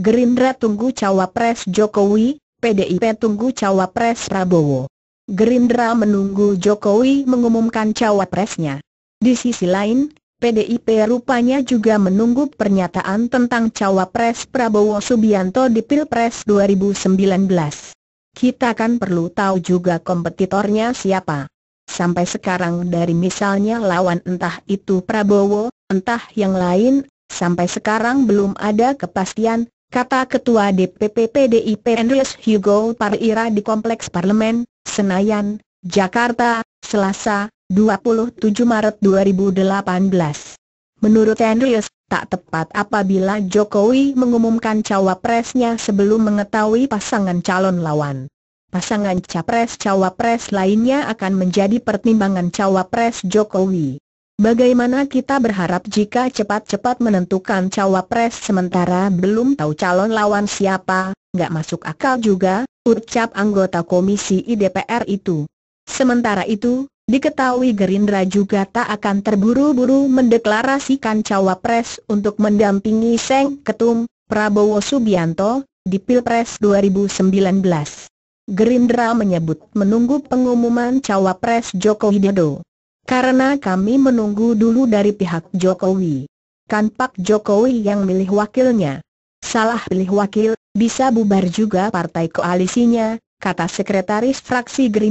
Gerindra tunggu cawapres Jokowi, PDIP tunggu cawapres Prabowo. Gerindra menunggu Jokowi mengumumkan cawapresnya. Di sisi lain, PDIP rupanya juga menunggu pernyataan tentang cawapres Prabowo Subianto di Pilpres 2019. Kita kan perlu tahu juga kompetitornya siapa. Sampai sekarang dari misalnya lawan entah itu Prabowo, entah yang lain, sampai sekarang belum ada kepastian, kata Ketua DPP PDIP Andreas Hugo Pareira di Kompleks Parlemen, Senayan, Jakarta, Selasa, 27 Maret 2018. Menurut Andreas, tak tepat apabila Jokowi mengumumkan cawapresnya sebelum mengetahui pasangan calon lawan. Pasangan capres-cawapres lainnya akan menjadi pertimbangan cawapres Jokowi. Bagaimana kita berharap jika cepat-cepat menentukan cawapres sementara belum tahu calon lawan siapa, nggak masuk akal juga, ucap anggota Komisi I DPR itu. Sementara itu, diketahui Gerindra juga tak akan terburu-buru mendeklarasikan cawapres untuk mendampingi Sang Ketum, Prabowo Subianto, di Pilpres 2019. Gerindra menyebut menunggu pengumuman cawapres Jokowi Dodo. Karena kami menunggu dulu dari pihak Jokowi. Kan Pak Jokowi yang milih wakilnya. Salah pilih wakil, bisa bubar juga partai koalisinya, kata Sekretaris Fraksi Gerindra.